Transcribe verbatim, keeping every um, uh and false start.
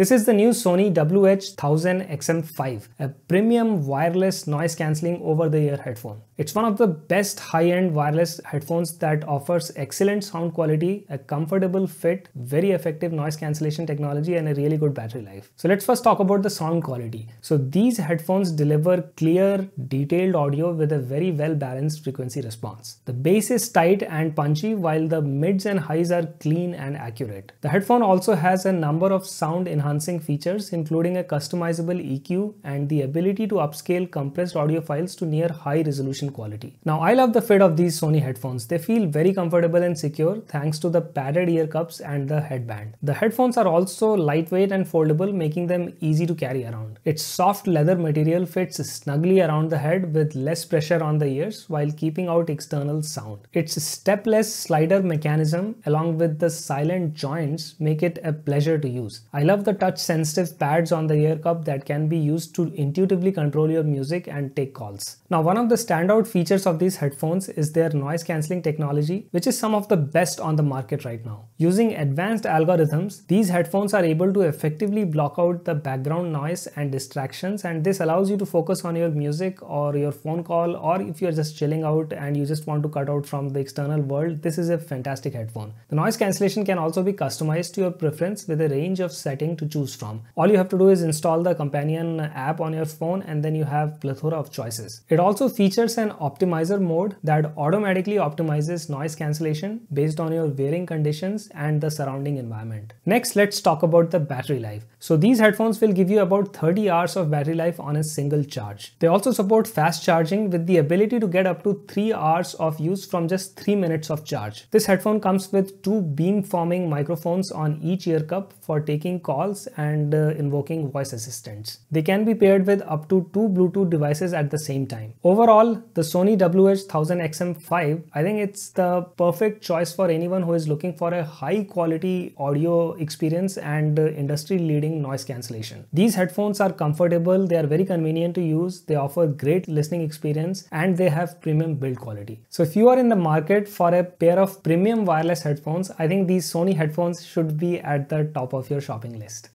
This is the new Sony W H one thousand X M five, a premium wireless noise cancelling over-the-ear headphone. It's one of the best high-end wireless headphones that offers excellent sound quality, a comfortable fit, very effective noise cancellation technology and a really good battery life. So let's first talk about the sound quality. So these headphones deliver clear, detailed audio with a very well-balanced frequency response. The bass is tight and punchy while the mids and highs are clean and accurate. The headphone also has a number of sound enhancing features including a customizable E Q and the ability to upscale compressed audio files to near high resolution quality. Now I love the fit of these Sony headphones. They feel very comfortable and secure thanks to the padded ear cups and the headband. The headphones are also lightweight and foldable, making them easy to carry around. Its soft leather material fits snugly around the head with less pressure on the ears while keeping out external sound. Its stepless slider mechanism along with the silent joints make it a pleasure to use. I love the touch sensitive pads on the ear cup that can be used to intuitively control your music and take calls. Now one of the standout features of these headphones is their noise cancelling technology, which is some of the best on the market right now. Using advanced algorithms, these headphones are able to effectively block out the background noise and distractions, and this allows you to focus on your music or your phone call, or if you're just chilling out and you just want to cut out from the external world, this is a fantastic headphone. The noise cancellation can also be customized to your preference with a range of settings to choose from. All you have to do is install the companion app on your phone and then you have a plethora of choices. It also features an optimizer mode that automatically optimizes noise cancellation based on your wearing conditions and the surrounding environment. Next, let's talk about the battery life. So these headphones will give you about thirty hours of battery life on a single charge. They also support fast charging with the ability to get up to three hours of use from just three minutes of charge. This headphone comes with two beam-forming microphones on each ear cup for taking calls and uh, invoking voice assistants. They can be paired with up to two Bluetooth devices at the same time. Overall, the Sony W H one thousand X M five, I think it's the perfect choice for anyone who is looking for a high quality audio experience and industry leading noise cancellation. These headphones are comfortable, they are very convenient to use, they offer great listening experience and they have premium build quality. So if you are in the market for a pair of premium wireless headphones, I think these Sony headphones should be at the top of your shopping list.